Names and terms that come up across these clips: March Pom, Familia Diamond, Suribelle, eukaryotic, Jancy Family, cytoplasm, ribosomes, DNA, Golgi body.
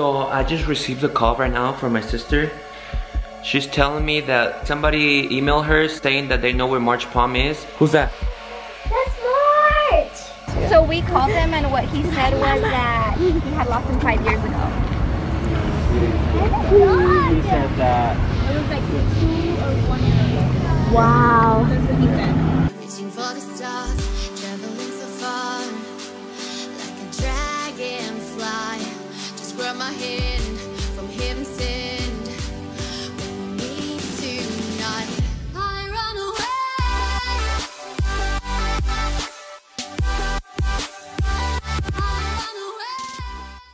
So I just received a call right now from my sister. She's telling me that somebody emailed her saying that they know where March Pom is. Who's that? That's March! So we called him, and what he said was that he had lost him 5 years ago. He said that. It was like 2 or 1 year ago. Wow. That's what he said. Reaching for the stars, traveling so far, like a dragonfly. Just grab my hand from him since.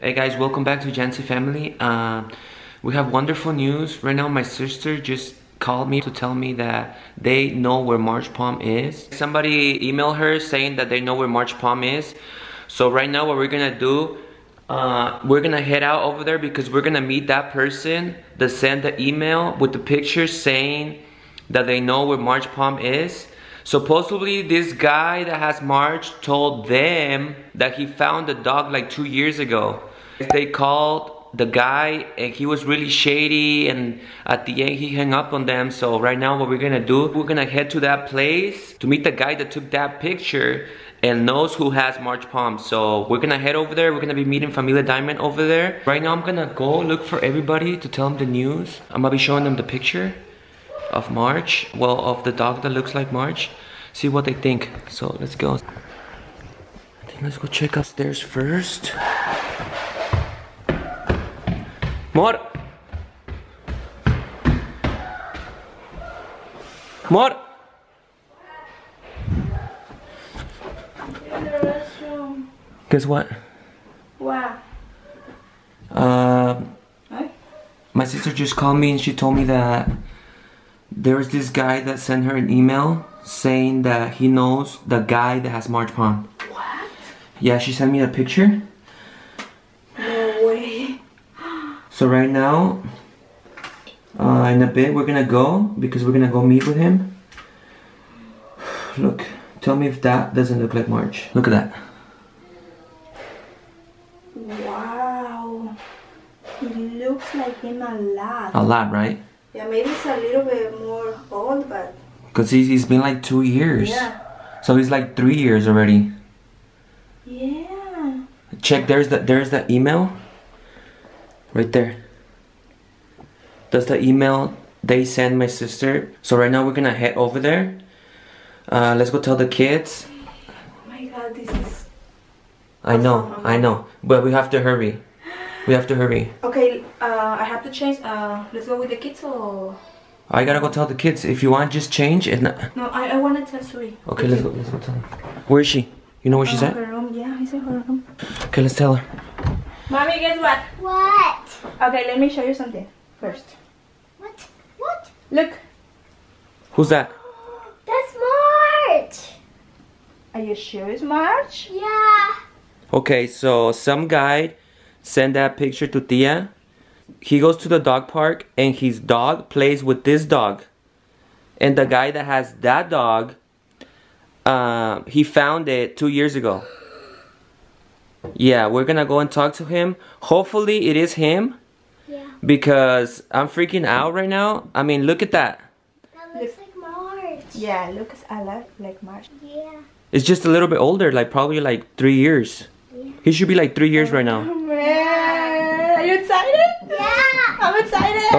Hey guys, welcome back to Jancy Family. We have wonderful news. Right now my sister just called me to tell me that they know where March Pom is. Somebody emailed her saying that they know where March Pom is. So right now what we're gonna do, we're gonna head out over there because we're gonna meet that person that sent the email with the picture saying that they know where March Pom is. Supposedly this guy that has March told them that he found the dog like 2 years ago. They called the guy and he was really shady, and at the end he hung up on them. So right now what we're gonna do, we're gonna head to that place to meet the guy that took that picture and knows who has March Pom. So we're gonna head over there. We're gonna be meeting Familia Diamond over there. Right now I'm gonna go look for everybody to tell them the news. I'm gonna be showing them the picture of March, well, of the dog that looks like March. See what they think. So let's go. I think let's go check upstairs first. More. In the restroom. Guess what? Wow. My sister just called me and she told me that there was this guy that sent her an email saying that he knows the guy that has March Pom. What? Yeah, she sent me a picture. No way. So right now, in a bit we're gonna go, because we're gonna go meet with him. Look, tell me if that doesn't look like March. Look at that. Wow. He looks like him a lot. A lot, right? Yeah, maybe it's a little bit more old, but... Because he's been like 2 years. Yeah. So he's like 3 years already. Yeah. Check, there's the email. Right there. That's the email they sent my sister. So right now we're gonna head over there. Let's go tell the kids. Oh my god, this is... I know. But we have to hurry. Okay, I have to change. Let's go with the kids or... I gotta go tell the kids. If you want, just change and... No, I wanna tell Suri. Okay, let's go tell her. Where is she? You know where she's at? Her room. Yeah, it's in her room. Okay, let's tell her. Mommy, guess what? What? Okay, let me show you something first. What? What? Look. Who's that? That's March. Are you sure it's March? Yeah. Okay, so some guy send that picture to Tia. He goes to the dog park and his dog plays with this dog. And the guy that has that dog, he found it 2 years ago. Yeah, we're gonna go and talk to him. Hopefully it is him. Yeah. Because I'm freaking out right now. I mean, look at that. That looks like March. Yeah, looks a lot like March. Yeah. It's just a little bit older, like probably like 3 years. Yeah. He should be like 3 years right now. Are you excited? Yeah! I'm excited!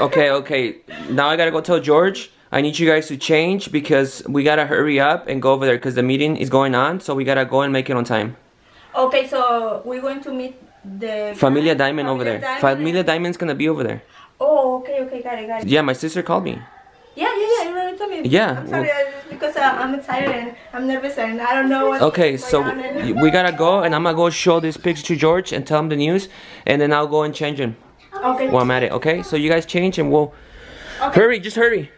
Okay. Now I gotta go tell George. I need you guys to change because we gotta hurry up and go over there because the meeting is going on, so we gotta go and make it on time. Okay, so we're going to meet the... Familia Diamond over there. Familia Diamond's gonna be over there. Oh, okay, got it. Yeah, my sister called me. Yeah, you already told me. Yeah. I'm sorry, because I'm excited and I'm nervous and I don't know what's going on. Okay, so we gotta go and I'm gonna go show this picture to George and tell him the news, and then I'll go and change him. Okay. While I'm at it, okay? So you guys change and we'll... Okay. Hurry, just hurry.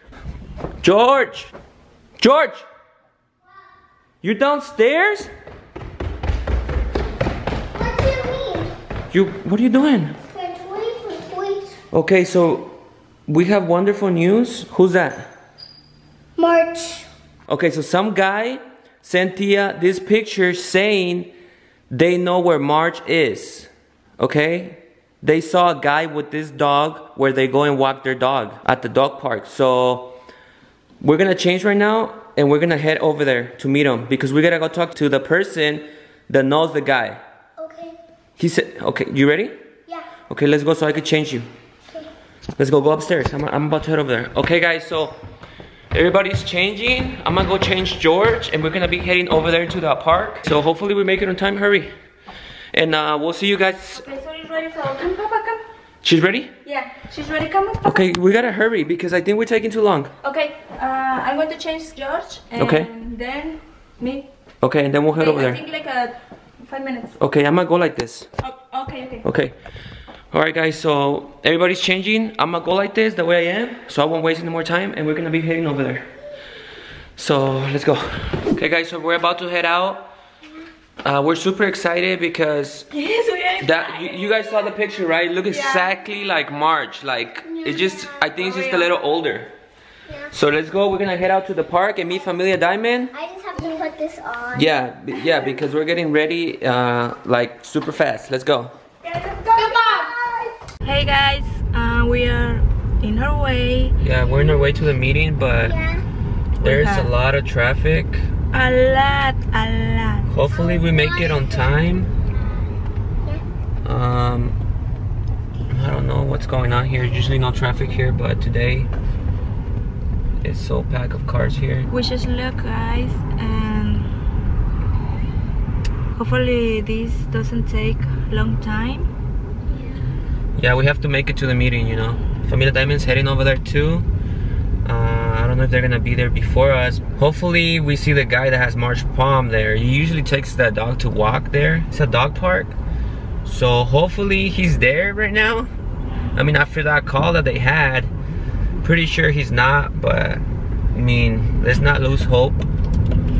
George! George! You're downstairs? What do you mean? What are you doing? We're doing toys. Okay, so... we have wonderful news. Who's that? March. Okay, so some guy sent Tia this picture saying they know where March is. Okay? they saw a guy with this dog where they go and walk their dog at the dog park. So we're gonna change right now and we're gonna head over there to meet him because we gotta go talk to the person that knows the guy. Okay. He said, okay, you ready? Yeah. Okay, let's go so I could change you. Okay. Let's go upstairs. I'm about to head over there. Okay guys, so everybody's changing. I'm gonna go change George and we're gonna be heading over there to the park. So hopefully we make it on time, hurry. And we'll see you guys. Okay, so she's ready for come, Papa, come. She's ready? Yeah, she's ready, come on, Papa. Okay, we gotta hurry because I think we're taking too long. Okay, I'm going to change George and okay. Then me. Okay, and then we'll head over there. I think like 5 minutes. Okay, I'm gonna go like this. Oh, okay. Okay. Alright guys, so everybody's changing. I'm gonna go like this, the way I am, so I won't waste any more time and we're gonna be heading over there. So, let's go. Okay guys, so we're about to head out. We're super excited because yes, we are that you guys saw the picture, right? Look exactly like March. Like it's just, I think it's just a little older. Yeah. So let's go. We're gonna head out to the park and meet Familia Diamond. I just have to put this on. Yeah, because we're getting ready like super fast. Let's go. Yeah, let's go. Guys. Hey guys, we are in our way. Yeah, we're in our way to the meeting, but there's a lot of traffic. A lot. Hopefully we make it on time. I don't know what's going on here. Usually no traffic here, but today it's so packed of cars here. We just look, guys, and hopefully this doesn't take a long time. Yeah, we have to make it to the meeting, you know. Familia Diamond's heading over there too. I don't know if they're gonna be there before us. Hopefully we see the guy that has March Pom there. He usually takes that dog to walk there. It's a dog park. So hopefully he's there right now. I mean, after that call that they had, pretty sure he's not, but I mean, let's not lose hope,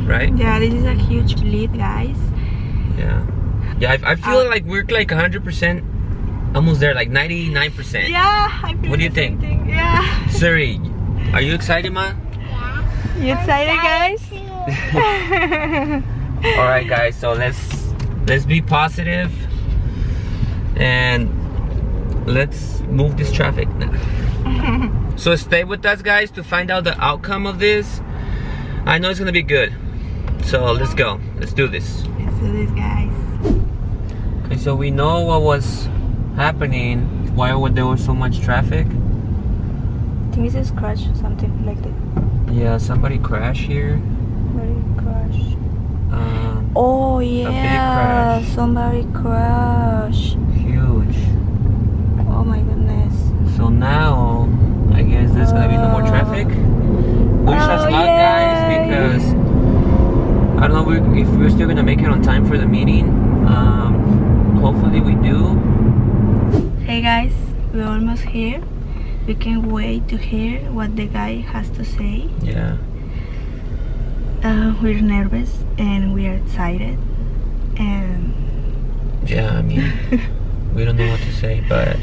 right? Yeah, this is a huge lead, guys. Yeah, I feel like we're like 100% almost there, like 99%. Yeah, I feel. What do you think? Yeah. Sorry. Are you excited, Ma? Yeah. You excited, guys? All right, guys. So let's be positive and let's move this traffic now. So stay with us, guys, to find out the outcome of this. I know it's gonna be good. So let's go. Let's do this. Let's do this, guys. Okay. So we know what was happening. Why there was so much traffic? I think it's a crash, something like that. Yeah, somebody crashed here. Somebody crashed. Oh yeah, a big crash. Somebody crashed. Huge. Oh my goodness. So now, I guess there's gonna be no more traffic. Wish us luck, guys, because I don't know if we're still gonna make it on time for the meeting. Hopefully we do. Hey guys, we're almost here. We can't wait to hear what the guy has to say. Yeah. We're nervous and we are excited. And yeah, I mean, we don't know what to say, but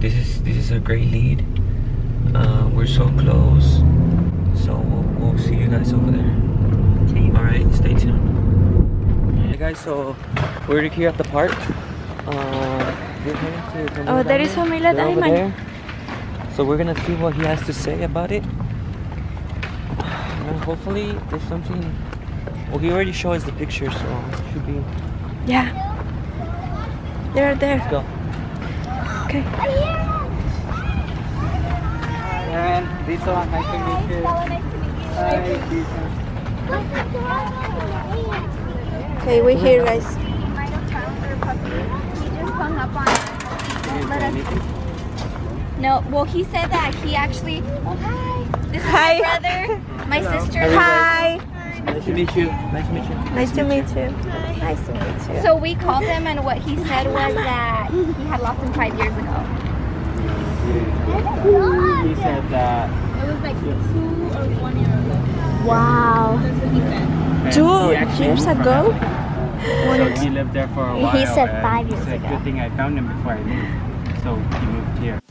this is a great lead. We're so close. So we'll see you guys over there. All right, stay tuned. Hey guys, so we're here at the park. Oh, there is Familia Diamond. So we're gonna see what he has to say about it. And hopefully there's something. Well, he already showed us the picture, so it should be. Yeah. They're there. Let's go. Okay. And Lisa, nice to meet you. Hi, Lisa. Okay, we're here, guys. Might have found her puppy. He just hung up on us. No, well, he said that he actually. Oh, hi. This is my brother, my sister. Hi. Nice to meet you. Nice to meet you. Hi. Nice to meet you. So we called him, and what he said was that he had lost him 5 years ago. He said that. It was like 2 or 1 year ago. Wow. That's what he said. 2 years ago? So he lived there for a while. He said 5 years ago. Good thing I found him before I moved. So he moved here.